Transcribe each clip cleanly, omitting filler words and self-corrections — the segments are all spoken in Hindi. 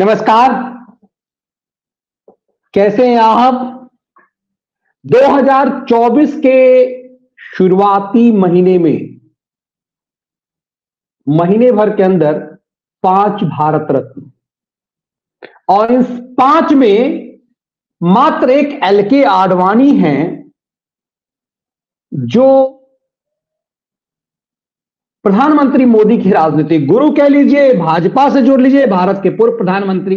नमस्कार, कैसे हैं आप। 2024 के शुरुआती महीने भर के अंदर 5 भारत रत्न और इस 5 में मात्र एक एलके आडवाणी हैं जो प्रधानमंत्री मोदी की राजनीतिक गुरु कह लीजिए, भाजपा से जोड़ लीजिए, भारत के पूर्व प्रधानमंत्री,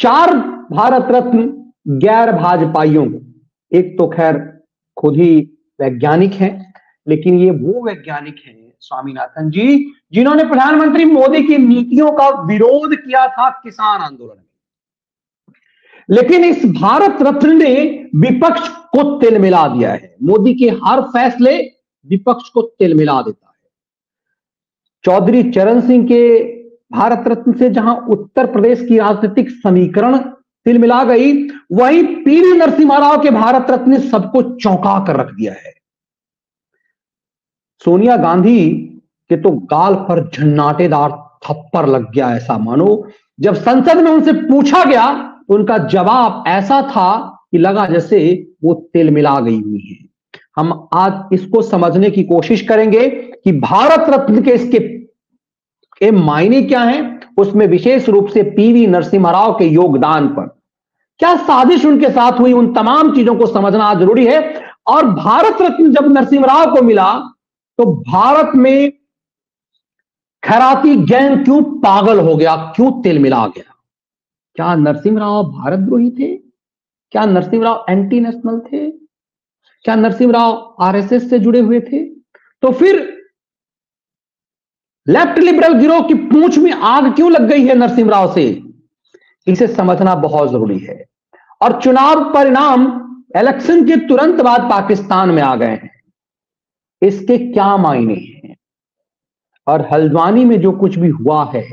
4 भारत रत्न गैर भाजपाइयों। एक तो खैर खुद ही वैज्ञानिक हैं, लेकिन ये वो वैज्ञानिक हैं स्वामीनाथन जी जिन्होंने प्रधानमंत्री मोदी की नीतियों का विरोध किया था किसान आंदोलन में, लेकिन इस भारत रत्न ने विपक्ष को तिल मिला दिया है। मोदी के हर फैसले विपक्ष को तिल मिला देता है। चौधरी चरण सिंह के भारत रत्न से जहां उत्तर प्रदेश की राजनीतिक समीकरण तिल मिला गई, वहीं पीवी नरसिम्हा राव के भारत रत्न ने सबको चौंका कर रख दिया है। सोनिया गांधी के तो गाल पर झन्नाटेदार थप्पड़ लग गया, ऐसा मानो जब संसद में उनसे पूछा गया उनका जवाब ऐसा था कि लगा जैसे वो तिल मिला गई हुई है। हम आज इसको समझने की कोशिश करेंगे कि भारत रत्न के इसके मायने क्या हैं, उसमें विशेष रूप से पीवी नरसिम्हा राव के योगदान पर क्या साजिश उनके साथ हुई, उन तमाम चीजों को समझना जरूरी है। और भारत रत्न जब नरसिम्हा राव को मिला तो भारत में खैराती गैंग क्यों पागल हो गया, क्यों तिल मिला गया। क्या नरसिम्हा राव भारतद्रोही थे? क्या नरसिम्हा राव एंटी नेशनल थे? क्या नरसिम्हा राव आरएसएस से जुड़े हुए थे? तो फिर लेफ्ट लिबरल गिरोह की पूंछ में आग क्यों लग गई है नरसिम्हा राव से? इसे समझना बहुत जरूरी है। और चुनाव परिणाम इलेक्शन के तुरंत बाद पाकिस्तान में आ गए हैं, इसके क्या मायने हैं और हल्द्वानी में जो कुछ भी हुआ है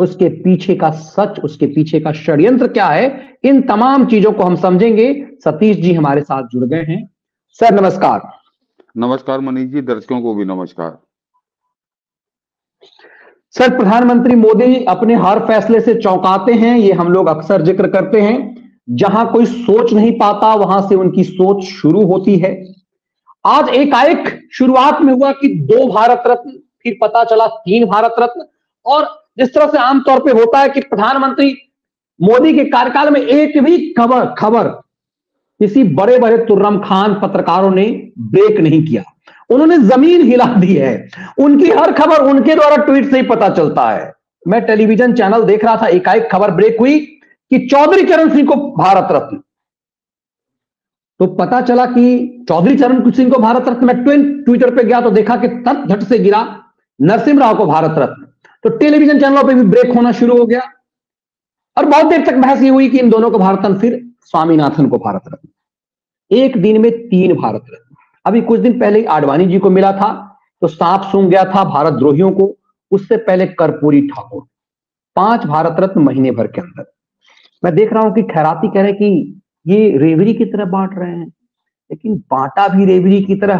उसके पीछे का सच, उसके पीछे का षड्यंत्र क्या है, इन तमाम चीजों को हम समझेंगे। सतीश जी हमारे साथ जुड़ गए हैं। सर नमस्कार। नमस्कार मनीष जी, दर्शकों को भी नमस्कार। सर, प्रधानमंत्री मोदी अपने हर फैसले से चौंकाते हैं, ये हम लोग अक्सर जिक्र करते हैं। जहां कोई सोच नहीं पाता वहां से उनकी सोच शुरू होती है। आज एकाएक शुरुआत में हुआ कि 2 भारत रत्न, फिर पता चला 3 भारत रत्न। और जिस तरह से आमतौर पे होता है कि प्रधानमंत्री मोदी के कार्यकाल में एक भी खबर किसी बड़े तुर्रम खान पत्रकारों ने ब्रेक नहीं किया, उन्होंने जमीन हिला दी है। उनकी हर खबर उनके द्वारा ट्वीट से ही पता चलता है। मैं टेलीविजन चैनल देख रहा था, एकाएक खबर ब्रेक हुई कि चौधरी चरण सिंह को भारत रत्न, तो पता चला कि चौधरी चरण सिंह को भारत रत्न। मैं ट्विटर पर गया तो देखा कि तट धट से गिरा नरसिम्हा राव को भारत रत्न, तो टेलीविजन चैनलों पे भी ब्रेक होना शुरू हो गया। और बहुत देर तक बहस ये हुई कि इन दोनों को भारत रत्न, फिर स्वामीनाथन को भारत रत्न। एक दिन में 3 भारत रत्न। अभी कुछ दिन पहले आडवाणी जी को मिला था तो सांप सूंघ गया था भारत द्रोहियों को, उससे पहले कर्पूरी ठाकुर। 5 भारत रत्न महीने भर के अंदर। मैं देख रहा हूं कि खैराती कह रहे कि ये रेवरी की तरह बांट रहे हैं, लेकिन बांटा भी रेवरी की तरह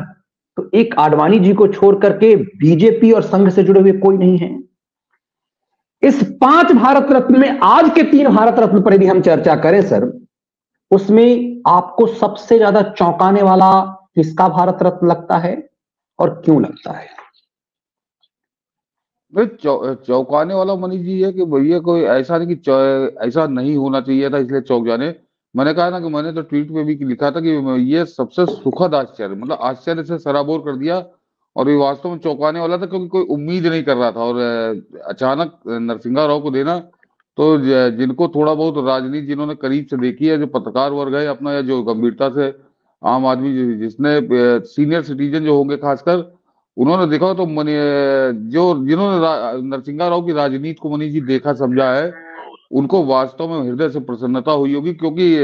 तो एक आडवाणी जी को छोड़ करके बीजेपी और संघ से जुड़े हुए कोई नहीं है। इस 5 भारत रत्न में आज के 3 भारत रत्न पर यदि हम चर्चा करें सर, उसमें आपको सबसे ज्यादा चौंकाने वाला किसका भारत रत्न लगता है और क्यों लगता है? चौंकाने वाला मनीष जी है कि भैया कोई ऐसा नहीं कि ऐसा नहीं होना चाहिए था इसलिए चौंक जाने। मैंने कहा ना कि मैंने तो ट्वीट पे भी लिखा था कि ये सबसे सुखद आश्चर्य, मतलब आश्चर्य से सराबोर कर दिया। और ये वास्तव में चौंकाने वाला था क्योंकि कोई उम्मीद नहीं कर रहा था। और अचानक नरसिम्हा राव को देना, तो जिनको थोड़ा बहुत राजनीति जिन्होंने करीब से देखी है, जो पत्रकार वर्ग है अपना, या जो गंभीरता से आम आदमी जिसने सीनियर सिटीजन जो होंगे खासकर उन्होंने देखा, तो जिन्होंने नरसिम्हा राव की राजनीति को मनीष जी देखा समझा है, उनको वास्तव में हृदय से प्रसन्नता हुई होगी। क्योंकि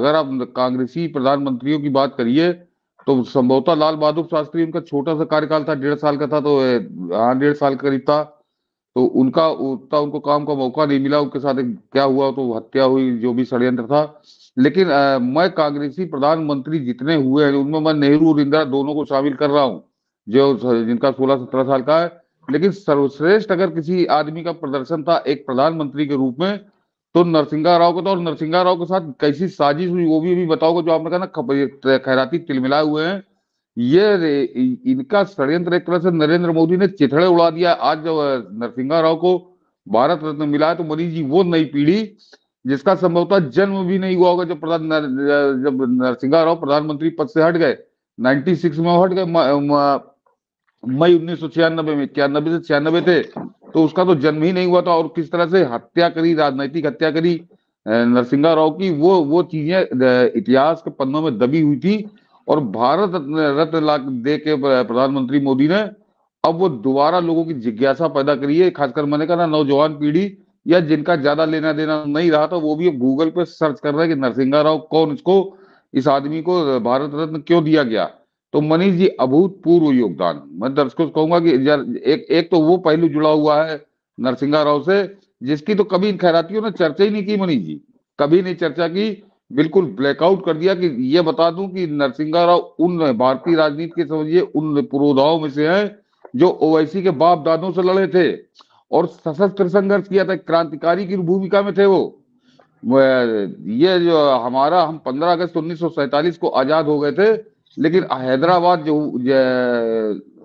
अगर आप कांग्रेसी प्रधानमंत्रियों की बात करिए तो संभवतः लाल बहादुर शास्त्री, उनका छोटा सा कार्यकाल था, 1.5 साल का था, तो हाँ 1.5 साल करीब था, तो उनका उतना उनको काम का मौका नहीं मिला। उनके साथ क्या हुआ तो हत्या हुई, जो भी षड्यंत्र था। लेकिन मैं कांग्रेसी प्रधानमंत्री जितने हुए हैं उनमें मैं नेहरू और इंदिरा दोनों को शामिल कर रहा हूँ, जो जिनका 16-17 साल का है। लेकिन सर्वश्रेष्ठ अगर किसी आदमी का प्रदर्शन था एक प्रधानमंत्री के रूप में तो नरसिंहा राव का था। और नरसिंहा राव के साथ कैसी साजिश हुई वो भी अभी बताओगे। जो आपने कहा ना खैराती तिलमिलाए हुए हैं, ये इनका षड्यंत्र एक तरह से नरेंद्र मोदी ने चिथड़े उड़ा दिया। आज जब नरसिंहा राव को भारत रत्न मिला है तो मनीष जी वो नई पीढ़ी जिसका संभवतः जन्म भी नहीं हुआ होगा जब जब नरसिंहा राव प्रधानमंत्री पद से हट गए 96 में, हट गए मई 1996 में, 91 से 96 थे, तो उसका तो जन्म ही नहीं हुआ था। और किस तरह से हत्या करी, राजनीतिक हत्या करी नरसिंहा राव की, वो चीजें इतिहास के पन्नों में दबी हुई थी। और भारत रत्न दे के प्रधानमंत्री मोदी ने अब वो दोबारा लोगों की जिज्ञासा पैदा करी है। खासकर मैंने कहा ना नौजवान पीढ़ी या जिनका ज्यादा लेना देना नहीं रहा था वो भी अब गूगल पे सर्च कर रहे हैं कि नरसिंहा राव कौन, इसको इस आदमी को भारत रत्न क्यों दिया गया। तो मनीष जी अभूतपूर्व योगदान, मैं दर्शकों से कहूंगा कि एक तो वो पहलू जुड़ा हुआ है नरसिंहा राव से जिसकी तो कभी इन खैरातियों ने चर्चा ही नहीं की। मनीष जी कभी नहीं चर्चा की, बिल्कुल ब्लैकआउट कर दिया। कि ये बता दूं कि नरसिंहा राव उन भारतीय राजनीति के समझिए उन पुरोधाओं में से हैं जो ओवैसी के बाप दादों से लड़े थे और सशस्त्र संघर्ष किया था, क्रांतिकारी की भूमिका में थे वो। ये जो हमारा हम 15 अगस्त 1947 को आजाद हो गए थे, लेकिन हैदराबाद जो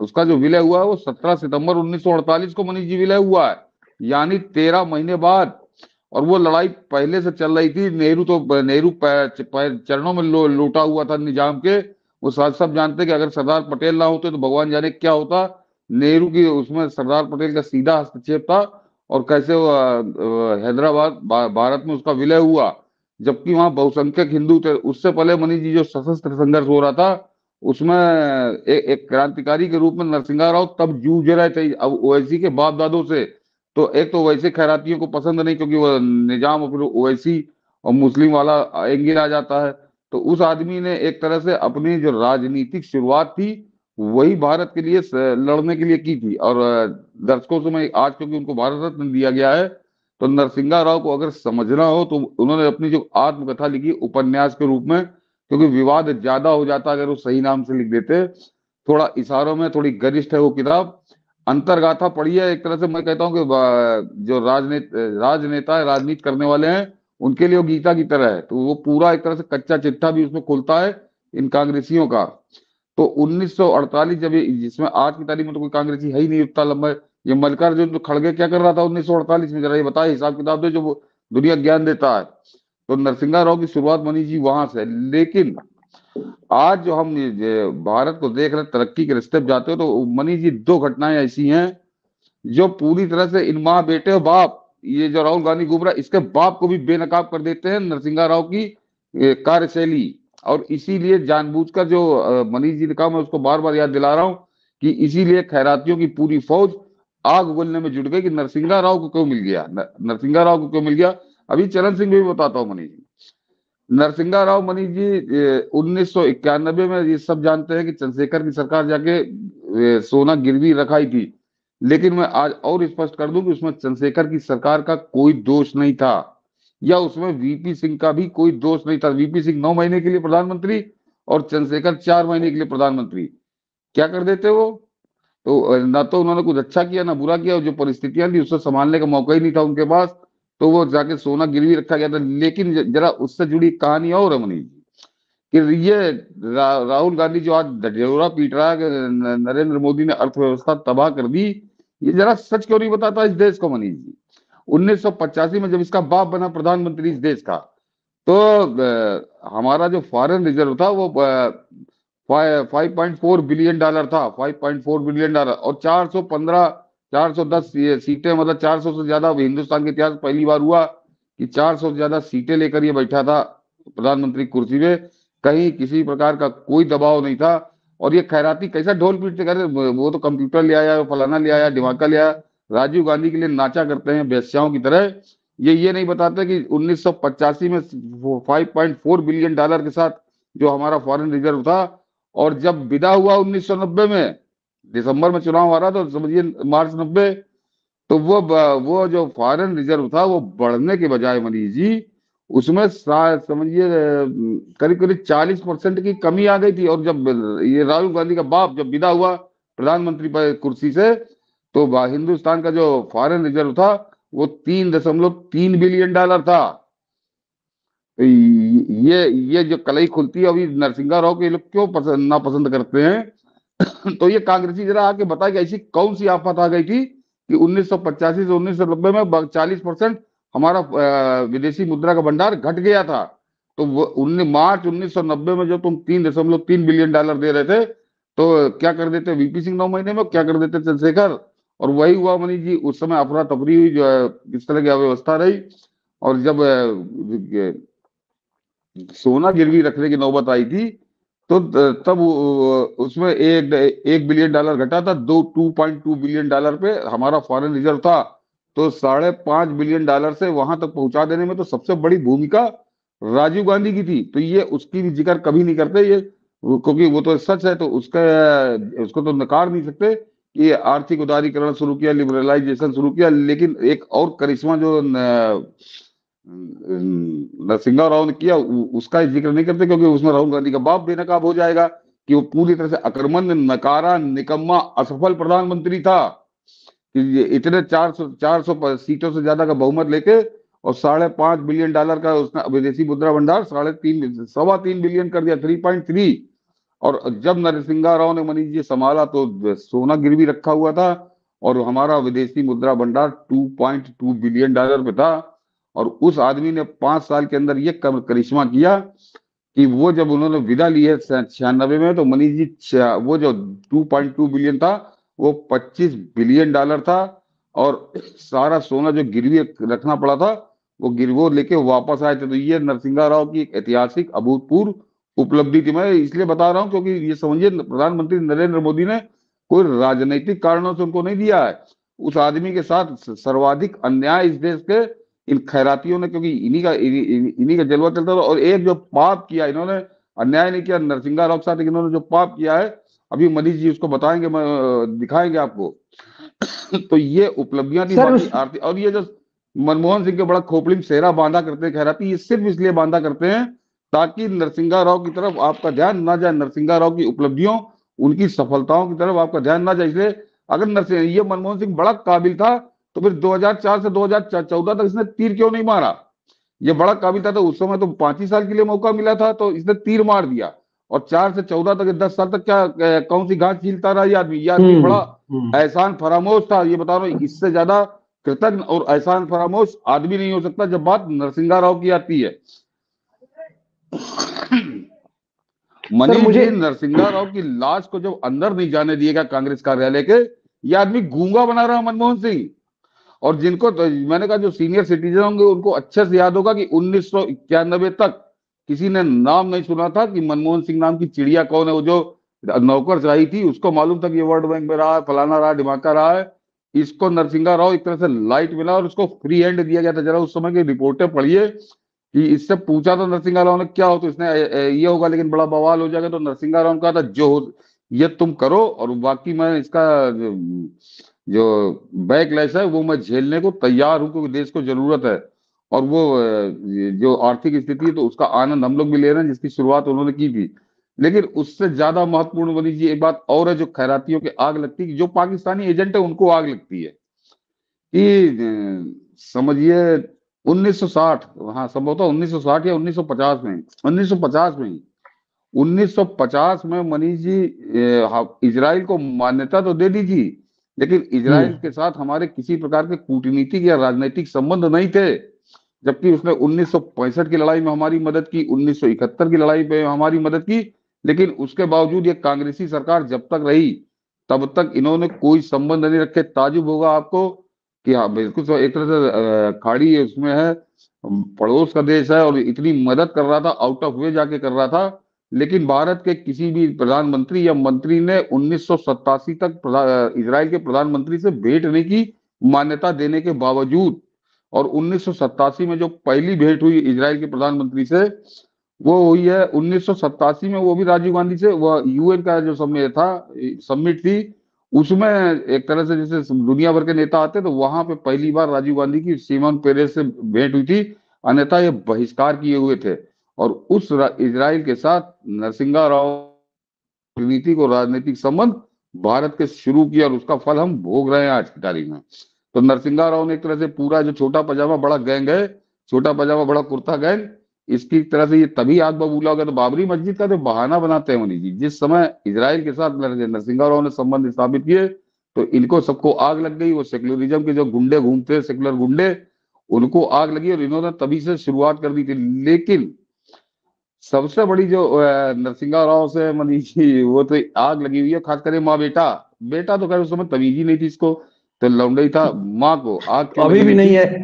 उसका जो विलय हुआ है वो 17 सितंबर 1948 को मनीष जी विलय हुआ है, यानी 13 महीने बाद। और वो लड़ाई पहले से चल रही थी। नेहरू चरणों में लूटा हुआ था निजाम के। वो सब जानते कि अगर सरदार पटेल ना होते तो भगवान जाने क्या होता। नेहरू की उसमें सरदार पटेल का सीधा हस्तक्षेप था और कैसे हैदराबाद भारत में उसका विलय हुआ, जबकि वहां बहुसंख्यक हिंदू थे। उससे पहले मनीष जी जो सशस्त्र संघर्ष हो रहा था उसमें एक क्रांतिकारी के रूप में नरसिंहा राव तब जूझ रहे थे अब ओवैसी के बाप दादों से। तो एक तो ओवैसी खैरातियों को पसंद नहीं क्योंकि वो निजाम और फिर ओवैसी और मुस्लिम वाला एंगल आ जाता है। तो उस आदमी ने एक तरह से अपनी जो राजनीतिक शुरुआत थी वही भारत के लिए लड़ने के लिए की थी। और दर्शकों से मैं आज क्योंकि उनको भारत रत्न दिया गया है तो नरसिंहा राव को अगर समझना हो तो उन्होंने अपनी जो आत्मकथा लिखी उपन्यास के रूप में, क्योंकि विवाद ज्यादा हो जाता अगर वो सही नाम से लिख देते। थोड़ा इशारों में थोड़ी गरिष्ठ है वो किताब। अंतर्गाथा पढ़ी है, एक तरह से मैं कहता हूँ कि जो राजनेता राजनीति करने वाले हैं उनके लिए वो गीता की तरह है। तो वो पूरा एक तरह से कच्चा चिट्ठा भी उसमें खुलता है इन कांग्रेसियों का। तो 1948 जब जिसमें आज की तारीख में तो कोई कांग्रेसी है ही नहीं उतना लंबा। ये मल्लिकार्जुन तो खड़गे क्या कर रहा था 1948 में, जरा ये बताए, हिसाब किताब दो जो दुनिया ज्ञान देता है। तो नरसिंहा राव की शुरुआत मनीष जी वहां से। लेकिन आज जो हम भारत को देख रहे तरक्की के रिश्ते जाते हो तो मनीष जी दो घटनाएं ऐसी हैं जो पूरी तरह से इन माँ बेटे और बाप, ये जो राहुल गांधी घूम रहा है इसके बाप को भी बेनकाब कर देते हैं नरसिंहा राव की कार्यशैली। और इसीलिए जानबूझकर जो मनीष जी ने कहा, मैं उसको बार बार याद दिला रहा हूं कि इसीलिए खैरातियों की पूरी फौज आग उगलने में जुट गई कि नरसिंहा राव को क्यों मिल गया, नरसिंहा राव को क्यों मिल गया। अभी चरण सिंह भी बताता हूँ मनीष जी। नरसिंहा राव मनीष जी 1991 में, ये सब जानते हैं कि चंद्रशेखर की सरकार जाके सोना गिरवी रखाई थी, लेकिन मैं आज और स्पष्ट कर दूं कि उसमें चंद्रशेखर की सरकार का कोई दोष नहीं था या उसमें वीपी सिंह का भी कोई दोष नहीं था। वीपी सिंह 9 महीने के लिए प्रधानमंत्री और चंद्रशेखर 4 महीने के लिए प्रधानमंत्री, क्या कर देते वो। तो ना तो उन्होंने कुछ अच्छा किया ना बुरा किया, और जो परिस्थितियां थी उससे संभालने का मौका ही नहीं था उनके पास, तो वो जाके सोना गिरवी रखा गया था। लेकिन जरा उससे जुड़ी कहानी और है मनीष जी कि ये राहुल गांधी जो आज ढिढोरा पीट रहा है कि नरेंद्र मोदी ने अर्थव्यवस्था तबाह कर दी, ये जरा सच क्यों नहीं बताता इस देश को। मनीष जी 1985 में जब इसका बाप बना प्रधानमंत्री इस देश का, तो हमारा जो फॉरेन रिजर्व था वो 5.4 बिलियन डॉलर था, 5.4 बिलियन डॉलर। और 410 सीटें, मतलब 400 से ज्यादा हिंदुस्तान के इतिहास पहली बार हुआ कि 400 से ज्यादा सीटें लेकर ये बैठा था प्रधानमंत्री कुर्सी पे। कहीं किसी प्रकार का कोई दबाव नहीं था। और ये खैराती कैसा ढोल पीटते कर, वो तो कंप्यूटर ले आया, फलाना ले आया, दिमाका ले आया, राजीव गांधी के लिए नाचा करते हैं वेश्याओं की तरह। ये नहीं बताते कि 1985 में 5.4 बिलियन डॉलर के साथ जो हमारा फॉरेन रिजर्व था, और जब विदा हुआ 1990 में दिसंबर में चुनाव आ रहा था, समझिए मार्च 90, तो वो जो फॉरेन रिजर्व था वो बढ़ने के बजाय मनीष जी उसमें समझिए करीब करीब 40% की कमी आ गई थी। और जब ये राहुल गांधी का बाप जब विदा हुआ प्रधानमंत्री कुर्सी से तो हिंदुस्तान का जो फॉरेन रिजर्व था वो 3.3 बिलियन डॉलर था। ये जो कलई खुलती है अभी नरसिंहा राव के लोग क्यों नापसंद करते हैं तो ये कांग्रेसी जरा आके बताया कि ऐसी कौन सी आफत आ गई थी कि 1985 से 1990 में 40% हमारा विदेशी मुद्रा का भंडार घट गया था। तो मार्च 1990 में जो तुम 3.3 बिलियन डॉलर दे रहे थे तो क्या कर देते वीपी सिंह 9 महीने में, क्या कर देते चंद्रशेखर, और वही हुआ मनीष जी। उस समय अफरा तफरी हुई, जो किस तरह की अव्यवस्था रही, और जब सोना गिरवी रखने की नौबत आई थी तो तब उसमें 1 बिलियन डॉलर घटा था, 2.2 बिलियन डॉलर पे हमारा फॉरेन रिजर्व था। तो 5.5 बिलियन डॉलर से वहां तक पहुंचा देने में तो सबसे बड़ी भूमिका राजीव गांधी की थी। तो ये उसकी भी जिक्र कभी नहीं करते, ये क्योंकि वो तो सच है, तो उसको तो नकार नहीं सकते कि आर्थिक उदारीकरण शुरू किया, लिबरलाइजेशन शुरू किया। लेकिन एक और करिश्मा जो नरसिंहा राव ने किया उसका जिक्र नहीं करते, क्योंकि उसमें राहुल गांधी का बाप बेनकाब हो जाएगा कि वो पूरी तरह से अकर्मण्य, नकारा, निकम्मा, असफल प्रधानमंत्री था। इतने 400 सीटों से ज्यादा का बहुमत लेके और 5.5 बिलियन डॉलर का उसने विदेशी मुद्रा भंडार 3.25 बिलियन कर दिया, 3.3। और जब नरसिंहा राव ने मनीष जी संभाला तो सोना गिरवी रखा हुआ था और हमारा विदेशी मुद्रा भंडार 2.2 बिलियन डॉलर पे था। और उस आदमी ने 5 साल के अंदर ये करिश्मा किया कि वो जब उन्होंने विदा ली है 96 में, तो मनीष जी वो जो 2.2 बिलियन था वो 25 बिलियन डॉलर था और सारा सोना जो गिरवी रखना पड़ा था वो गिरवी लेके वापस आए थे। तो ये नरसिंहा राव की एक ऐतिहासिक अभूतपूर्व उपलब्धि थी। मैं इसलिए बता रहा हूँ क्योंकि ये समझिए प्रधानमंत्री नरेंद्र मोदी ने कोई राजनीतिक कारणों से उनको नहीं दिया है। उस आदमी के साथ सर्वाधिक अन्याय इस देश के इन खैरातियों ने, क्योंकि इन्हीं का जलवा चलता था। और एक जो पाप किया, इन्होंने अन्याय नहीं किया नरसिंहा राव के साथ, इन्होंने जो पाप किया है अभी मनीष जी उसको बताएंगे, दिखाएंगे आपको। तो ये उपलब्धियां थी आर्थिक। और ये जो मनमोहन सिंह के बड़ा खोपड़ी में सेहरा बांधा करते हैं खैराती, ये सिर्फ इसलिए बांधा करते हैं ताकि नरसिंहा राव की तरफ आपका ध्यान ना जाए, नरसिंहा राव की उपलब्धियों, उनकी सफलताओं की तरफ आपका ध्यान ना जाए। इसलिए अगर ये मनमोहन सिंह बड़ा काबिल था तो फिर 2004 से 2014 तक इसने तीर क्यों नहीं मारा? ये बड़ा काबिल था तो उस समय तो 5 ही साल के लिए मौका मिला था तो इसने तीर मार दिया। और 4 से 14 तक 10 साल तक क्या कौन सी घास छीलता रहा ये आदमी? बड़ा एहसान फरामोश था, ये बता रहा हूँ। इससे ज्यादा कृतज्ञ और एहसान फरामोश आदमी नहीं हो सकता जब बात नरसिंहा राव की आती है। मनीष जी, नरसिंहा राव की लाश को जब अंदर नहीं जाने दिएगा कांग्रेस कार्यालय के, ये आदमी गूंगा बना रहा मनमोहन सिंह। और जिनको तो मैंने कहा जो सीनियर सिटीजन होंगे उनको अच्छे से याद होगा कि 1991 तक किसी ने नाम नहीं सुना था कि मनमोहन सिंह नाम की चिड़िया कौन है। वो जो नौकरशाही थी उसको मालूम था कि वर्ल्ड बैंक में रहा है, फलाना रहा, ढिमाका रहा है। इसको नरसिंहा राव एक तरह से लाइट मिला और उसको फ्री हैंड दिया गया था। जरा उस समय की रिपोर्टें पढ़िए कि इससे पूछा तो नरसिंहा राव ने क्या हो, तो इसने ये होगा लेकिन बड़ा बवाल हो जाएगा। तो नरसिंहा राव ने कहा था जो ये तुम करो और बाकी मैं इसका जो बैकलैश है वो मैं झेलने को तैयार हूं क्योंकि देश को जरूरत है। और वो जो आर्थिक स्थिति है तो उसका आनंद हम लोग भी ले रहे हैं जिसकी शुरुआत उन्होंने की थी। लेकिन उससे ज्यादा महत्वपूर्ण वाली जी एक बात और है जो खैरातियों के आग लगती है, जो पाकिस्तानी एजेंट है उनको आग लगती है। कि समझिए 1960, हाँ संभवतः 1960 या 1950 में, 1950 में मनीष जी इजराइल को मान्यता तो दे दीजिए लेकिन इजराइल के साथ हमारे किसी प्रकार के कूटनीतिक या राजनीतिक संबंध नहीं थे। जबकि उसने 1965 की लड़ाई में हमारी मदद की, 1971 की लड़ाई में हमारी मदद की। लेकिन उसके बावजूद ये कांग्रेसी सरकार जब तक रही तब तक इन्होंने कोई संबंध नहीं रखे। ताजुब होगा आपको कि हाँ बिल्कुल एक तरह से खाड़ी उसमें है, पड़ोस का देश है और इतनी मदद कर रहा था, आउट ऑफ वे जाके कर रहा था। लेकिन भारत के किसी भी प्रधानमंत्री या मंत्री ने 1987 तक इजराइल के प्रधानमंत्री से भेंट नहीं की मान्यता देने के बावजूद। और 1987 में जो पहली भेंट हुई इजराइल के प्रधानमंत्री से वो हुई है 1987 में, वो भी राजीव गांधी से। वह यूएन का जो समिट थी उसमें एक तरह से जैसे दुनिया भर के नेता आते तो वहां पे पहली बार राजीव गांधी की सिमोन पेरेस से भेंट हुई थी, अन्यथा ये बहिष्कार किए हुए थे। और उस इजराइल के साथ नरसिंहा राव नीति को राजनीतिक संबंध भारत के शुरू किया और उसका फल हम भोग रहे हैं आज की तारीख में। तो नरसिंहा राव ने एक तरह से पूरा जो छोटा पजामा बड़ा गैंग है, छोटा पजामा बड़ा कुर्ता गैंग, इसकी तरह से ये तभी आज बबूला होगा। तो बाबरी मस्जिद का तो बहाना बनाते हैं मुनि जी, जिस समय इजराइल के साथ नरसिंहा राव ने संबंध स्थापित किए तो इनको सबको आग लग गई। वो सेक्युलरिज्म के जो गुंडे घूमते सेक्युलर गुंडे, उनको आग लगी और इन्होंने तभी से शुरुआत कर दी थी। लेकिन सबसे बड़ी जो नरसिंहा राव से मनीष जी वो तो आग लगी हुई है, खासकर माँ बेटा, बेटा तो खैर उस समय तवीज ही नहीं थी इसको, तो लौंडई था। माँ को आग तो अभी भी नहीं है,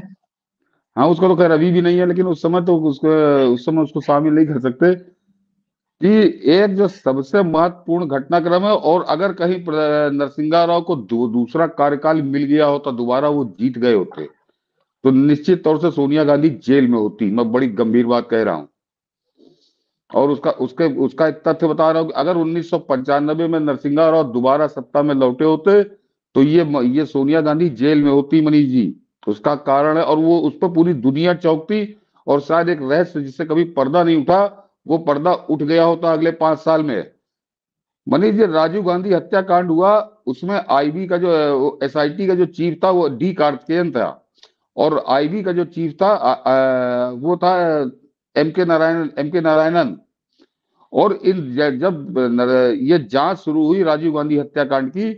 हाँ उसको तो खैर अभी भी नहीं है, लेकिन उस समय तो उसको शामिल नहीं कर सकते। कि एक जो सबसे महत्वपूर्ण घटनाक्रम है, और अगर कहीं नरसिंहा राव को दूसरा कार्यकाल मिल गया होता, दोबारा वो जीत गए होते, तो निश्चित तौर से सोनिया गांधी जेल में होती। मैं बड़ी गंभीर बात कह रहा हूँ और उसका एक तथ्य बता रहा हूं कि अगर 1995 में नरसिंहा राव दोबारा सत्ता में लौटे होते तो ये सोनिया गांधी जेल में होती मनीष जी। उसका कारण है और वो उस पर पूरी दुनिया चौंकती और शायद एक रहस्य जिससे कभी पर्दा नहीं उठा, वो पर्दा उठ गया होता अगले 5 साल में। मनीष जी राजीव गांधी हत्याकांड हुआ, उसमें आईबी का जो एसआईटी का जो चीफ था वो डी कार्तिकेयन था, और आईबी का जो चीफ था वो था एम के नारायणन। और जब ये जांच शुरू हुई राजीव गांधी हत्याकांड की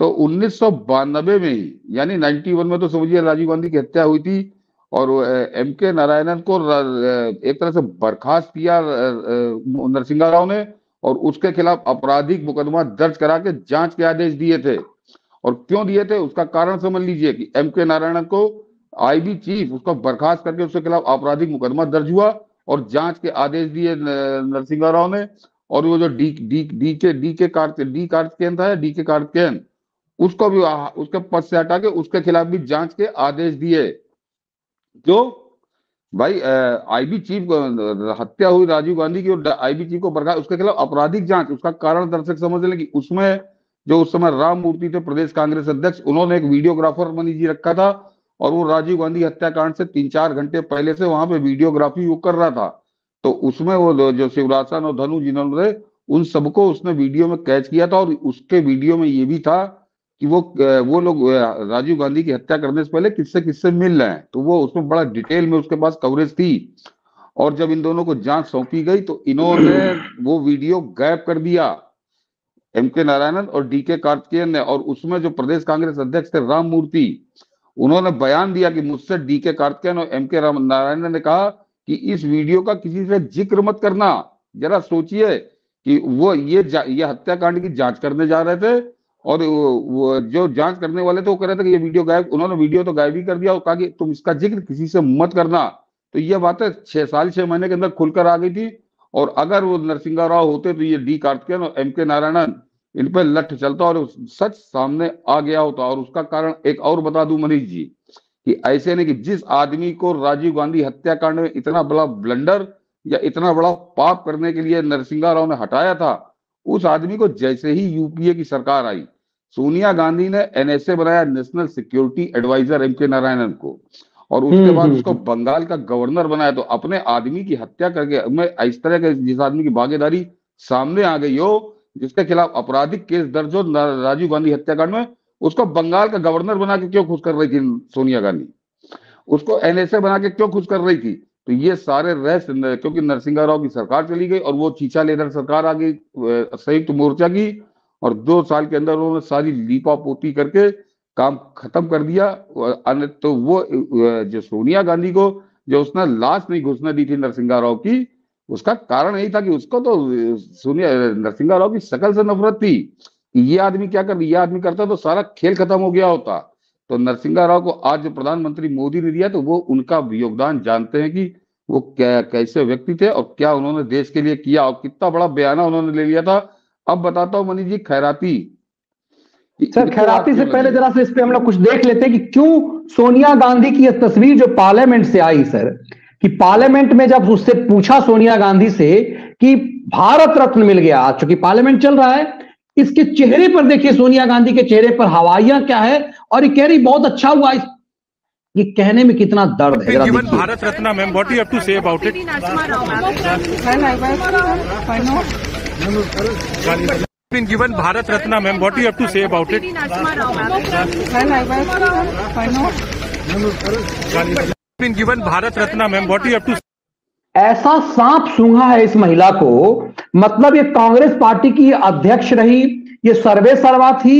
तो 1992 में ही, यानी 91 में तो समझिए राजीव गांधी की हत्या हुई थी, और एम के नारायणन को एक तरह से बर्खास्त किया नरसिंहा राव ने और उसके खिलाफ आपराधिक मुकदमा दर्ज करा के जांच के आदेश दिए थे। और क्यों दिए थे उसका कारण समझ लीजिए कि एम के नारायणन को आईबी चीफ उसका बर्खास्त करके उसके खिलाफ आपराधिक मुकदमा दर्ज हुआ और जांच के आदेश दिए नरसिंहा राव ने। और वो जो डी के कार्तिकेयन उसको भी उसके पद से हटा के उसके खिलाफ भी जांच के आदेश दिए। जो भाई आईबी चीफ हत्या हुई राजीव गांधी की और आईबी चीफ को बर्खास्त, उसके खिलाफ आपराधिक जांच, उसका कारण दर्शक समझ लें कि उसमें जो उस समय राम मूर्ति थे प्रदेश कांग्रेस अध्यक्ष, उन्होंने एक वीडियोग्राफर मनीष जी रखा था और वो राजीव गांधी हत्याकांड से 3-4 घंटे पहले से वहां पे वीडियोग्राफी वो कर रहा था। तो उसमें वो जो शिवरासन और धनु जिन्होंने उन सबको उसने वीडियो में कैच किया था। और उसके वीडियो में ये भी था कि वो लोग राजीव गांधी की हत्या करने से पहले किससे किससे मिल रहे हैं, तो वो उसमें बड़ा डिटेल में उसके पास कवरेज थी। और जब इन दोनों को जांच सौंपी गई तो इन्होंने वो वीडियो गायब कर दिया, एम के नारायणन और डी के कार्तिकेयन ने। और उसमें जो प्रदेश कांग्रेस अध्यक्ष थे राम मूर्ति, उन्होंने बयान दिया कि मुझसे डी के कार्तिकेयन और एम के नारायणन ने कहा कि इस वीडियो का किसी से जिक्र मत करना। जरा सोचिए कि वो ये हत्याकांड की जांच करने जा रहे थे और वो जो जांच करने वाले थे वो कह रहे थे कि ये वीडियो गायब, उन्होंने वीडियो तो गायब ही कर दिया और कहा कि तुम इसका जिक्र किसी से मत करना। तो ये बातें 6 साल 6 महीने के अंदर खुलकर आ गई थी। और अगर वो नरसिंहा राव होते तो ये डी कार्तिकेयन और एम के नारायणन इन पर लठ चलता और सच सामने आ गया होता। और उसका कारण एक और बता दूं मनीष जी कि ऐसे नहीं कि जिस आदमी को राजीव गांधी हत्याकांड में इतना बड़ा ब्लंडर या इतना बड़ा पाप करने के लिए नरसिंहा राव ने हटाया था, उस आदमी को जैसे ही यूपीए की सरकार आई, सोनिया गांधी ने एनएसए बनाया, नेशनल सिक्योरिटी एडवाइजर, एम के नारायणन को, और उसके बाद उसको बंगाल का गवर्नर बनाया। तो अपने आदमी की हत्या करके मैं इस तरह के जिस आदमी की भागीदारी सामने आ गई हो, जिसके खिलाफ आपराधिक केस दर्ज हो राजीव गांधी हत्याकांड में, उसको बंगाल का गवर्नर बना के क्यों खुश कर रही थी सोनिया गांधी, उसको एनएसए बना के क्यों खुश कर रही थी। तो ये सारे रहस्य, क्योंकि नरसिंहा राव की सरकार चली गई और वो चीचा लेदर सरकार आ गई संयुक्त मोर्चा की, और 2 साल के अंदर उन्होंने सारी लीपा पोती करके काम खत्म कर दिया। तो वो जो सोनिया गांधी को जो उसने लाश नहीं घुसने दी थी नरसिंहा राव की, उसका कारण यही था कि उसको तो नरसिंहा राव की शकल से नफरत थी। ये आदमी क्या कर, ये आदमी करता तो सारा खेल खत्म हो गया होता। तो नरसिंहा राव को आज जो प्रधानमंत्री मोदी ने दिया, तो वो उनका योगदान जानते हैं कि वो कैसे व्यक्ति थे और क्या उन्होंने देश के लिए किया और कितना बड़ा बयाना उन्होंने ले लिया था। अब बताता हूँ मनीष जी खैराती, सर खैराती से पहले जरा से इस पे हम लोग कुछ देख लेते हैं कि क्यों सोनिया गांधी की यह तस्वीर जो पार्लियामेंट से आई सर, कि पार्लियामेंट में जब उससे पूछा सोनिया गांधी से कि भारत रत्न मिल गया, आज चूंकि पार्लियामेंट चल रहा है, इसके चेहरे पर देखिए सोनिया गांधी के चेहरे पर हवाइयां क्या है, और ये कह रही बहुत अच्छा हुआ, ये कहने में कितना दर्द है। Bharat Ratna ma'am, what you have to say about it. Been given Bharat Ratna, ma'am. What do you have to say about it? Been given Bharat Ratna, ma'am. What do you have to say? ऐसा सांप सूंघा है इस महिला को, मतलब ये कांग्रेस पार्टी की अध्यक्ष रही, ये सर्वे सर्वा थी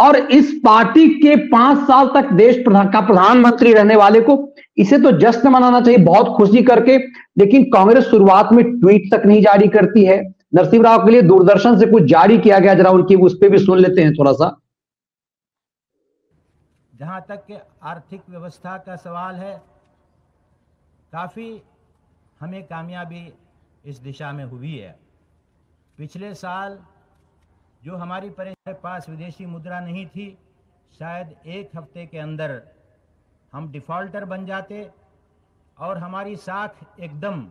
और इस पार्टी के 5 साल तक देश का प्रधानमंत्री रहने वाले को इसे तो जश्न मनाना चाहिए बहुत खुशी करके, लेकिन कांग्रेस शुरुआत में ट्वीट तक नहीं जारी करती है। नरसिंह राव के लिए दूरदर्शन से कुछ जारी किया गया, जरा उनकी उस पर भी सुन लेते हैं थोड़ा सा। जहां तक के आर्थिक व्यवस्था का सवाल है, काफी हमें कामयाबी इस दिशा में हुई है। पिछले साल जो हमारी पास विदेशी मुद्रा नहीं थी, शायद एक हफ्ते के अंदर हम डिफॉल्टर बन जाते और हमारी साख एकदम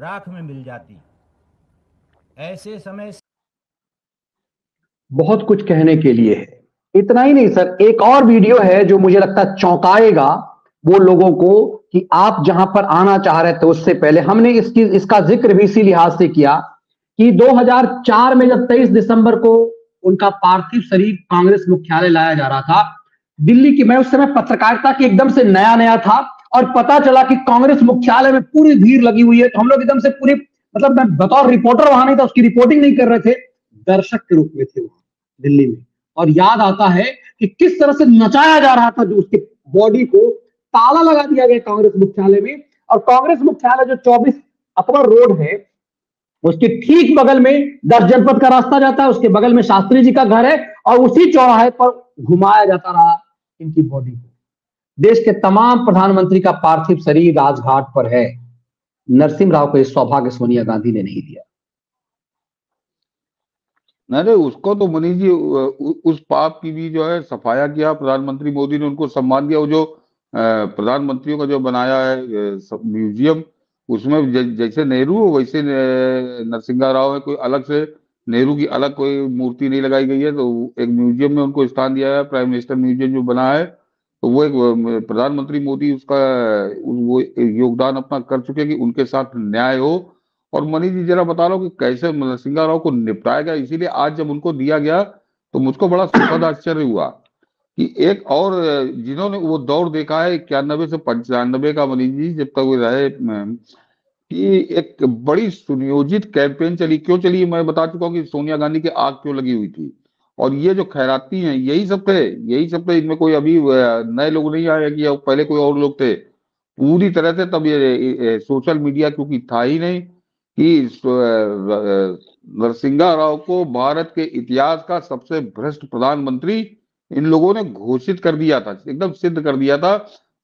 राख में मिल जाती। ऐसे समय बहुत कुछ कहने के लिए है। इतना ही नहीं सर, एक और वीडियो है जो मुझे लगता है चौंकाएगा वो लोगों को कि आप जहां पर आना चाह रहे थे उससे पहले। हमने इसका जिक्र भी इसी लिहाज से किया कि 2004 में जब 23 दिसंबर को उनका पार्थिव शरीर कांग्रेस मुख्यालय लाया जा रहा था दिल्ली की, मैं उस समय पत्रकारिता की एकदम से नया था और पता चला कि कांग्रेस मुख्यालय में पूरी भीड़ लगी हुई है, तो हम लोग एकदम से पूरे, मतलब मैं बतौर रिपोर्टर वहां नहीं था, उसकी रिपोर्टिंग नहीं कर रहे थे, दर्शक के रूप में थे वहां दिल्ली में। और याद आता है कि किस तरह से नचाया जा रहा था, जो उसके बॉडी को ताला लगा दिया गया कांग्रेस मुख्यालय में। और कांग्रेस मुख्यालय जो 24 अकबर रोड है उसके ठीक बगल में 10 जनपद का रास्ता जाता है, उसके बगल में शास्त्री जी का घर है और उसी चौराहे पर घुमाया जाता रहा इनकी बॉडी को। देश के तमाम प्रधानमंत्री का पार्थिव शरीर राजघाट पर है, नरसिंह राव को इस सौभाग्य सोनिया गांधी ने नहीं दिया। अरे उसको तो मनीष जी उस पाप की भी जो है सफाया किया प्रधानमंत्री मोदी ने, उनको सम्मान दिया। वो जो प्रधानमंत्रियों का जो बनाया है म्यूजियम, उसमें जैसे नेहरू वैसे नरसिंह राव है, कोई अलग से नेहरू की अलग कोई मूर्ति नहीं लगाई गई है, तो एक म्यूजियम में उनको स्थान दिया है। प्राइम मिनिस्टर म्यूजियम जो बना है, तो वो एक प्रधानमंत्री मोदी उसका वो योगदान अपना कर चुके कि उनके साथ न्याय हो। और मनीष जी जरा बता रहा हूँ कि कैसे नरसिंह राव को निपटाया गया, इसीलिए आज जब उनको दिया गया तो मुझको बड़ा सुखद आश्चर्य हुआ कि एक और जिन्होंने वो दौर देखा है 91 से 95 का, मनीष जी जब तक वो रहे, कि एक बड़ी सुनियोजित कैंपेन चली। क्यों चली मैं बता चुका हूँ कि सोनिया गांधी की आग क्यों लगी हुई थी, और ये जो खैराती हैं यही सब थे, इनमें कोई अभी नए लोग नहीं आए कि पहले कोई और लोग थे, पूरी तरह से तब ये सोशल मीडिया क्योंकि था ही नहीं कि नरसिंह राव को भारत के इतिहास का सबसे भ्रष्ट प्रधानमंत्री इन लोगों ने घोषित कर दिया था, एकदम सिद्ध कर दिया था।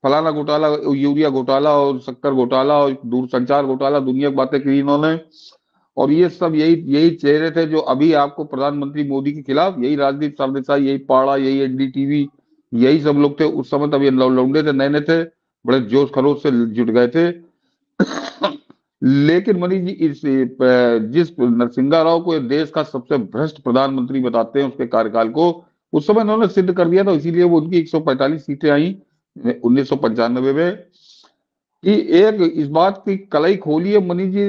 फलाना घोटाला, यूरिया घोटाला और शक्कर घोटाला और दूरसंचार घोटाला, दुनिया की बातें की इन्होंने, और ये सब यही चेहरे थे जो अभी आपको प्रधानमंत्री मोदी के खिलाफ, यही राजदीप सरदेसाई, यही पाड़ा, यही एनडीटीवी, यही सब लोग थे उस समय। तब ये लौंडे थे, नए थे, बड़े जोश खरोश से जुट गए थे। लेकिन मनीष जी जिस नरसिंह राव को देश का सबसे भ्रष्ट प्रधानमंत्री बताते हैं, उसके कार्यकाल को उस समय उन्होंने सिद्ध कर दिया था, इसीलिए वो उनकी 145 सीटें आई 1995 में। एक इस बात की कलाई खोली है मनीष जी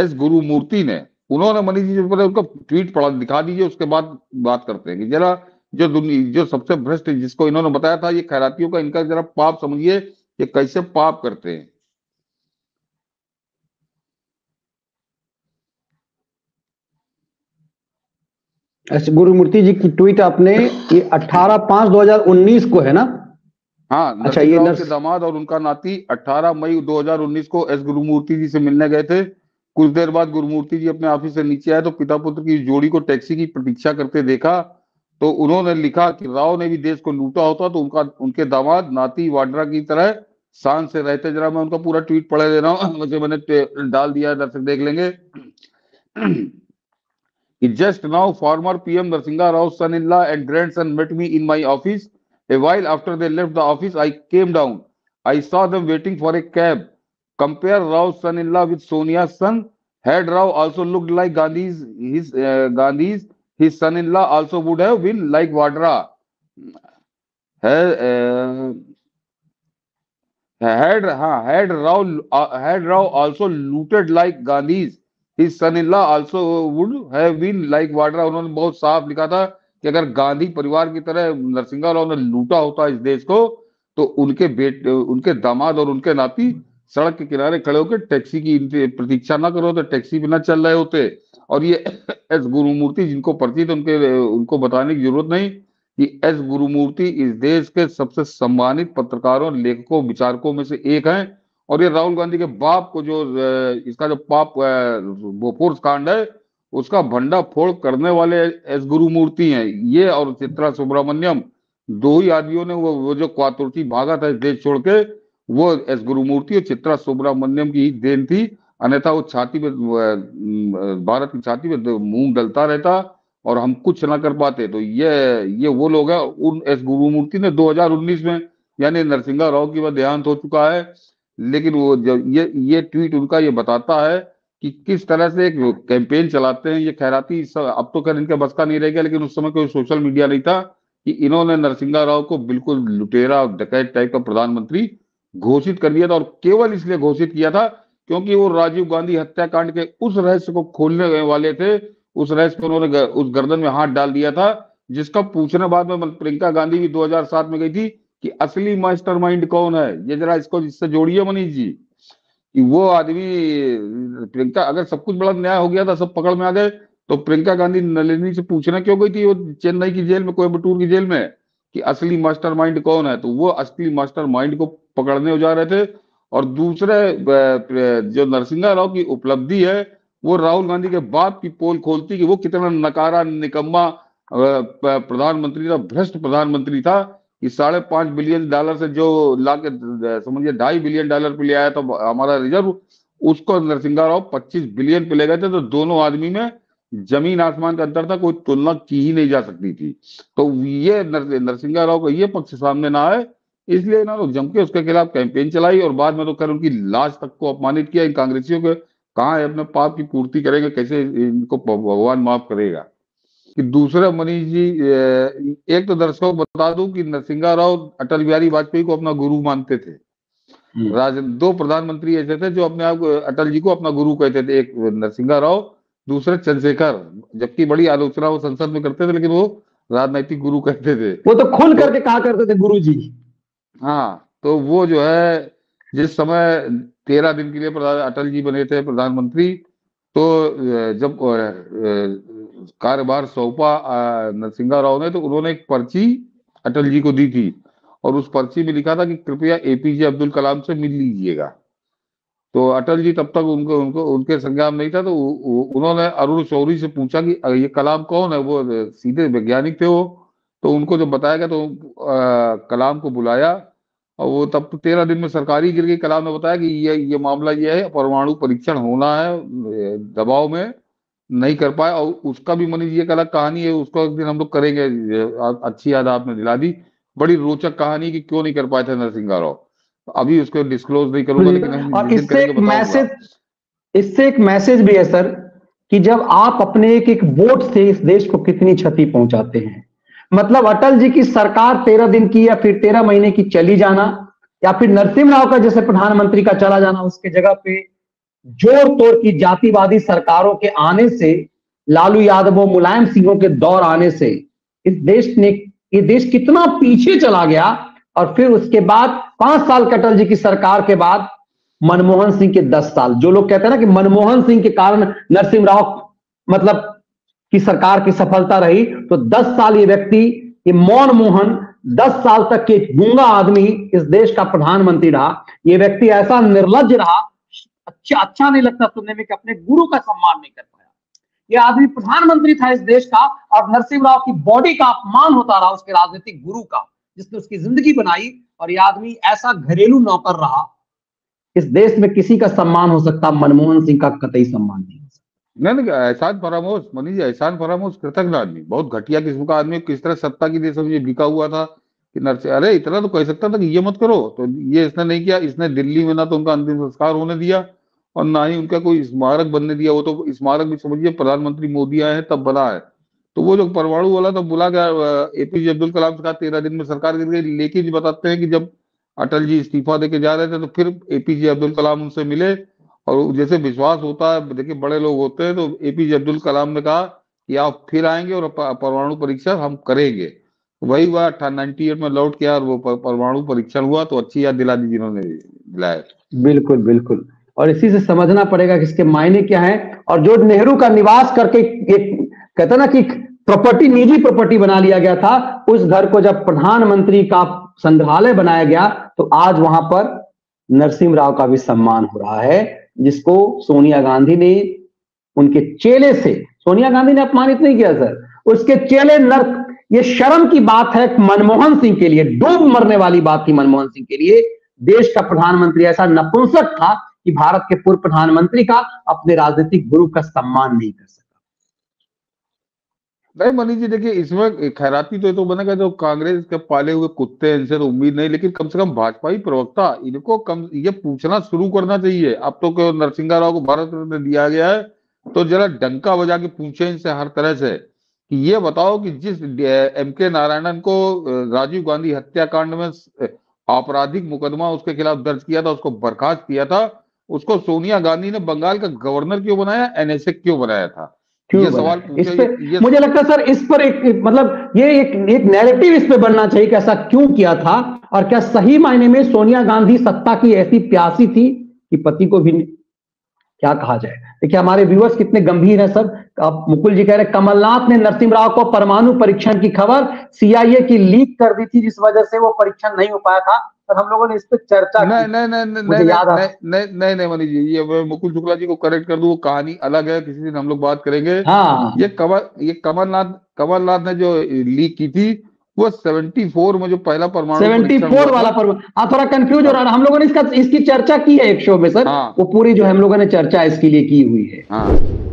एस गुरुमूर्ति ने, उन्होंने मनीष जी उनका ट्वीट पढ़ा, दिखा दीजिए, उसके बाद बात करते हैं कि जरा जो सबसे भ्रष्ट जिसको इन्होंने बताया था ये खैरातियों का, इनका जरा पाप समझिए ये कैसे पाप करते हैं। एस गुरुमूर्ति जी की ट्वीट आपने ये 18/5/2019 को है ना? हाँ, अच्छा, ये उनके दामाद और उनका नाती 18 मई 2019 को एस गुरुमूर्ति जी से मिलने गए थे। कुछ देर बाद गुरुमूर्ति जी अपने ऑफिस से नीचे आए तो पिता पुत्र की जोड़ी को टैक्सी की प्रतीक्षा करते देखा, तो उन्होंने लिखा कि राव ने भी देश को लूटा होता तो उनके दामाद नाती वाड्रा की तरह शान से रहते। जरा मैं उनका पूरा ट्वीट पढ़े दे रहा हूँ, मुझे मैंने डाल दिया, दर्शक देख लेंगे। Just now former PM Narasimha Rao son in law and grandson met me in my office. A while after they left the office I came down, I saw them waiting for a cab. Compare Rao's son-in-law with Sonia's son. Had Rao also looked like Gandhi's, his son-in-law also would have been like Vadra. Had Rao also looted like Gandhi's, his son-in-law also would have been like Vadra. उन्होंने बहुत साफ लिखा था कि अगर गांधी परिवार की तरह नरसिंहा राव ने लूटा होता इस देश को तो उनके बेटे, उनके दामाद और उनके नाती सड़क के किनारे खड़े होकर टैक्सी की प्रतीक्षा ना करो तो टैक्सी भी ना चल रहे होते। और ये एस गुरुमूर्ति जिनको परिचित, उनको बताने की जरूरत नहीं कि एस गुरुमूर्ति इस देश के सबसे सम्मानित पत्रकारों, लेखकों, विचारकों में से एक हैं। और ये राहुल गांधी के बाप को जो इसका जो पाप बोफोर्स कांड है उसका भंडाफोड़ करने वाले एस गुरुमूर्ति हैं ये और चित्रा सुब्रमण्यम, दो ही आदमियों ने वो जो क्वातुर्थी भागा था इस देश छोड़ के, वो एस गुरुमूर्ति और चित्रा सुब्रमण्यम की ही देन थी। अन्यथा वो छाती में, भारत की छाती में मूंग डलता रहता और हम कुछ ना कर पाते। तो ये वो लोग हैं। उन एस गुरुमूर्ति ने 2019 में, यानी नरसिंहा राव की वह देहांत हो चुका है, लेकिन वो जब ये ट्वीट उनका ये बताता है कि किस तरह से एक कैंपेन चलाते हैं ये खैराती। अब तो खैर इनका बस का नहीं रह गया, लेकिन उस समय कोई सोशल मीडिया नहीं था कि इन्होंने नरसिंहा राव को बिल्कुल लुटेरा डकैत टाइप का प्रधानमंत्री घोषित कर दिया था। और केवल इसलिए घोषित किया था क्योंकि वो राजीव गांधी हत्याकांड के उस रहस्य को खोलने वाले थे। उस रहस्य को उन्होंने उस गर्दन में हाथ डाल दिया था जिसका पूछने बाद में प्रियंका गांधी भी 2007 में गई थी कि असली मास्टरमाइंड कौन है। ये जरा इसको इससे जोड़िए मनीष जी कि वो आदमी प्रियंका, अगर सब कुछ बड़ा न्याय हो गया था, सब पकड़ में आ गए, तो प्रियंका गांधी नलिनी से पूछना क्यों गई थी वो चेन्नई की जेल में, कोयम्बटूर की जेल में, कि असली मास्टरमाइंड कौन है। तो वो असली मास्टरमाइंड को पकड़ने जा रहे थे। और दूसरे जो नरसिंहा राव की उपलब्धि है वो राहुल गांधी के बाप की पोल खोलती कि वो कितना नकारा, निकम्मा प्रधानमंत्री था, भ्रष्ट प्रधानमंत्री था। इस $5.5 बिलियन से जो लाके, समझिए $2.5 बिलियन पे ले आया था हमारा रिजर्व, उसको नरसिंहा राव 25 बिलियन पे ले गए थे। तो दोनों आदमी में जमीन आसमान का अंतर था, कोई तुलना की ही नहीं जा सकती थी। तो ये नरसिंहा राव का ये पक्ष सामने ना आए, इसलिए ना लोग जमके उसके खिलाफ कैंपेन चलाई। और बाद में तो खैर उनकी लाश तक को अपमानित किया। इन कांग्रेसियों के कहाँ है अपने पाप की पूर्ति करेंगे, कैसे इनको भगवान माफ करेगा। कि दूसरा मनीष जी, एक तो दर्शकों को बता दूं कि नरसिंहा राव अटल बिहारी वाजपेयी को अपना गुरु मानते थे। दो प्रधानमंत्री ऐसे थे जो अपने आप अटल जी को अपना गुरु कहते थे, एक नरसिंहा राव, दूसरे चंद्रशेखर, जबकि बड़ी आलोचना वो संसद में करते थे, लेकिन वो राजनीतिक गुरु कहते थे। वो तो खुल करके कहा करते थे गुरु जी। हाँ, तो वो जो है जिस समय 13 दिन के लिए अटल जी बने थे प्रधानमंत्री, तो जब कार्यभार सौंपा नरसिंहा राव ने, तो उन्होंने एक पर्ची अटल जी को दी थी और उस पर्ची में लिखा था कि कृपया एपीजे अब्दुल कलाम से मिल लीजिएगा। तो अटल जी तब तक उनके संज्ञान नहीं था, तो उन्होंने अरुण शौरी से पूछा कि ये कलाम कौन है। वो सीधे वैज्ञानिक थे वो, तो उनको जब बताया गया तो कलाम को बुलाया और वो तब 13 दिन में सरकारी गिर गई। कलाम ने बताया कि ये मामला ये है, परमाणु परीक्षण होना है, दबाव में नहीं कर पाए। और उसका भी मनीष ये अलग कहानी है, उसको एक दिन हम लोग करेंगे। अच्छी याद आपने दिला दी, बड़ी रोचक कहानी कि क्यों नहीं कर पाए थे नरसिंहा राव। अभी उसको डिस्क्लोज नहीं करूंगा, लेकिन इससे एक मैसेज भी है सर कि जब आप अपने एक वोट से इस देश को कितनी क्षति पहुंचाते हैं। मतलब अटल जी की सरकार 13 दिन की या फिर 13 महीने की चली जाना, या फिर नरसिंह राव का जैसे प्रधानमंत्री का चला जाना, उसके जगह पे जोर तोड़ की जातिवादी सरकारों के आने से, लालू यादवों, मुलायम सिंहों के दौर आने से ये देश कितना पीछे चला गया। और फिर उसके बाद 5 साल अटल जी की सरकार के बाद मनमोहन सिंह के 10 साल। जो लोग कहते हैं ना कि मनमोहन सिंह के कारण नरसिंह राव मतलब की सरकार की सफलता रही, तो 10 साल ये व्यक्ति, ये मनमोहन 10 साल तक के गूंगा आदमी इस देश का प्रधानमंत्री रहा। ये व्यक्ति ऐसा निर्लज्ज रहा, अच्छा नहीं लगता सुनने में कि अपने गुरु का सम्मान नहीं कर पाया। ये आदमी प्रधानमंत्री था इस देश का और नरसिंह राव की बॉडी का अपमान होता रहा, उसके राजनीतिक गुरु का, जिसने उसकी जिंदगी बनाई। और ये आदमी ऐसा घरेलू नौकर रहा। इस देश में किसी का सम्मान हो सकता, मनमोहन सिंह का कतई सम्मान नहीं। नहीं, एहसान फरामोश मनीष, एहसान फरामोश कृतज्ञ आदमी, बहुत घटिया किस्म का आदमी। किस तरह सत्ता की देश में बिका हुआ था कि अरे इतना तो कह सकता था कि ये मत करो, तो ये इसने नहीं किया। इसने दिल्ली में ना तो उनका अंतिम संस्कार होने दिया और ना ही उनका कोई स्मारक बनने दिया। वो तो स्मारक भी समझिए प्रधानमंत्री मोदी आए हैं तब बना है। तो वो जो परमाणु वाला तो बुला गया, एपीजे अब्दुल कलाम से कहा 13 दिन में सरकार गिर गई। लेकिन बताते हैं कि जब अटल जी इस्तीफा देके जा रहे थे तो फिर एपीजे अब्दुल कलाम उनसे मिले और जैसे विश्वास होता है, देखिए बड़े लोग होते हैं, तो एपीजे अब्दुल कलाम ने कहा कि आप फिर आएंगे और परमाणु परीक्षण हम करेंगे। वही हुआ 98 में लौट के और वो परमाणु परीक्षण हुआ, तो अच्छी याद दिला दी जिन्होंने दिलाया। बिल्कुल बिल्कुल, और इसी से समझना पड़ेगा कि इसके मायने क्या है। और जो नेहरू का निवास करके एक कहते ना कि प्रॉपर्टी, निजी प्रॉपर्टी बना लिया गया था, उस घर को जब प्रधानमंत्री का संग्रहालय बनाया गया तो आज वहां पर नरसिम्हा राव का भी सम्मान हो रहा है, जिसको सोनिया गांधी ने उनके चेले से, सोनिया गांधी ने अपमानित नहीं किया सर, उसके चेले नर, ये शर्म की बात है मनमोहन सिंह के लिए, डूब मरने वाली बात थी मनमोहन सिंह के लिए। देश का प्रधानमंत्री ऐसा नपुंसक था कि भारत के पूर्व प्रधानमंत्री का अपने राजनीतिक गुरु का सम्मान नहीं कर सका। नहीं मनीष जी, देखिए इसमें खैराती तो बनेगा जो कांग्रेस के पाले हुए कुत्ते हैं, इनसे तो उम्मीद नहीं, लेकिन कम से कम भाजपा ही प्रवक्ता इनको कम ये पूछना शुरू करना चाहिए। अब तो केवल नरसिंहा राव को भारत रत्न दिया गया है, तो जरा डंका बजा के पूछे इनसे हर तरह से कि ये बताओ कि जिस एमके नारायणन को राजीव गांधी हत्याकांड में आपराधिक मुकदमा उसके खिलाफ दर्ज किया था, उसको बर्खास्त किया था, उसको सोनिया गांधी ने बंगाल का गवर्नर क्यों बनाया, एनएसए क्यों बनाया था? ये सवाल पूछे। मुझे लगता है सर इस पर एक मतलब ये एक नैरेटिव इस पे बनना चाहिए कि ऐसा क्यों किया था, और क्या सही मायने में सोनिया गांधी सत्ता की ऐसी प्यासी थी कि पति को भी क्या कहा जाए। देखिए हमारे व्यूअर्स कितने गंभीर हैं सब। आप मुकुल जी कह रहे कमलनाथ ने नरसिम्हा राव को परमाणु परीक्षण की खबर सीआईए की लीक कर दी थी, जिस वजह से वो परीक्षण नहीं हो पाया था। सर हम लोगों ने इस पे चर्चा नहीं नहीं नहीं नहीं नहीं नहीं नहीं मनीष जी, ये मुकुल शुक्ला जी को करेक्ट कर दूं, वो कहानी अलग है, किसी दिन हम लोग बात करेंगे। ये कमलनाथ ने जो लीक की थी वो 74 में जो पहला परमाणु 74 वाला परमाणु, आप थोड़ा कंफ्यूज हो रहा है। हम लोगों ने इसकी चर्चा की है एक शो में सर, वो पूरी जो हम लोगों ने चर्चा इसके लिए की हुई है।